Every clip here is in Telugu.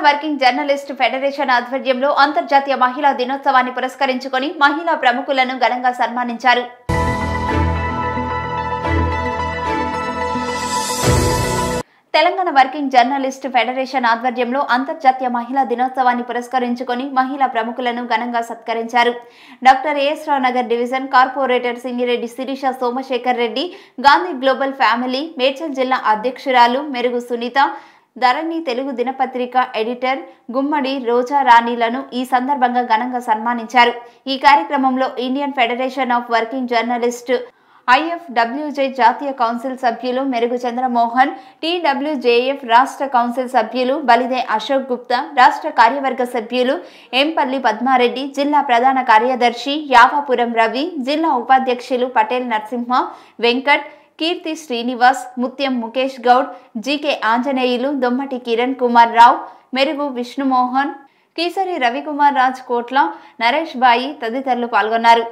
తెలంగాణ వర్కింగ్ జర్నలిస్ట్ ఫెడరేషన్ ఆధ్వర్యంలో అంతర్జాతీయ మహిళా దినోత్సవాన్ని పురస్కరించుకొని మహిళా ప్రముఖులను ఘనంగా సన్మానించారు. తెలంగాణ వర్కింగ్ జర్నలిస్ట్ ఫెడరేషన్ ఆధ్వర్యంలో అంతర్జాతీయ మహిళా దినోత్సవాన్ని పురస్కరించుకొని మహిళా ప్రముఖులను ఘనంగా సత్కరించారు. Doctor A S Rao Nagar division corporator Singireddy Sirisha Somashekar Reddy, Gandhi global family Medchal జిల్లా అధ్యక్షురాలు మెరుగు సునీత, ధరణి తెలుగు దినపత్రిక ఎడిటర్ గుమ్మడి రోజా రాణిలను ఈ సందర్భంగా ఘనంగా సన్మానించారు. ఈ కార్యక్రమంలో Indian federation of working journalist IFWJ జాతీయ కౌన్సిల్ సభ్యులు మెరుగు చంద్రమోహన్, TWJF రాష్ట్ర కౌన్సిల్ సభ్యులు బలిదే అశోక్ గుప్తా, రాష్ట్ర కార్యవర్గ సభ్యులు ఎంపల్లి పద్మారెడ్డి, జిల్లా ప్రధాన కార్యదర్శి యావపురం రవి, జిల్లా ఉపాధ్యక్షులు పటేల్ నరసింహ వెంకట్, కీర్తి శ్రీనివాస్, ముత్యం ముకేష్ గౌడ్, GK ఆంజనేయులు, దమ్మటి కిరణ్ కుమార్ రావు, మెరుగు విష్ణుమోహన్, కేసరి రవికుమార్, రాజ్కోట్ల నరేష్ బాయి తదితరులు పాల్గొన్నారు.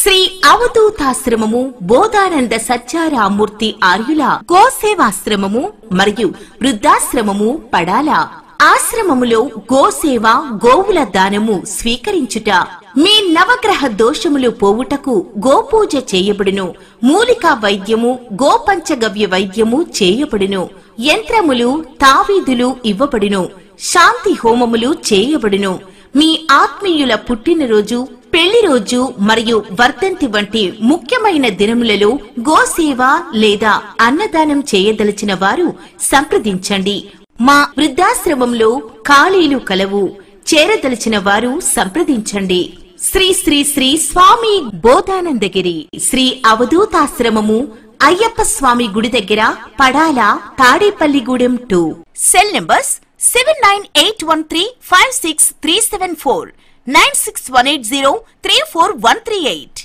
శ్రీ అవధూత ఆశ్రమము, బోధానంద సచ్చా రామూర్తి ఆర్యుల గోసేవాశ్రమము మరియు వృద్ధాశ్రమము పడాల ఆశ్రమములో గోసేవ, గోవుల దానము స్వీకరించుట మీ నవగ్రహ దోషములు పోవుటకు గోపూజ చేయబడును. మూలికా వైద్యము, గోపంచగవ్య వైద్యము చేయబడును. యంత్రములు, తావీదులు ఇవ్వబడును. శాంతి హోమములు చేయబడును. మీ ఆత్మీయుల పుట్టినరోజు, పెళ్లి రోజు మరియు వర్ధంతి వంటి ముఖ్యమైన దినములలో గోసేవ లేదా అన్నదానం చేయదలిచిన వారు సంప్రదించండి. మా వృద్ధాశ్రమంలో ఖాళీలు కలవు. చేరదలిచిన వారు సంప్రదించండి. శ్రీ శ్రీ శ్రీ స్వామి బోధానంద గిరి, శ్రీ అవధూతాశ్రమము, అయ్యప్ప స్వామి గుడి దగ్గర, పడాల, తాడేపల్లిగూడెం 2. Cell numbers 7981356374. 9618034138.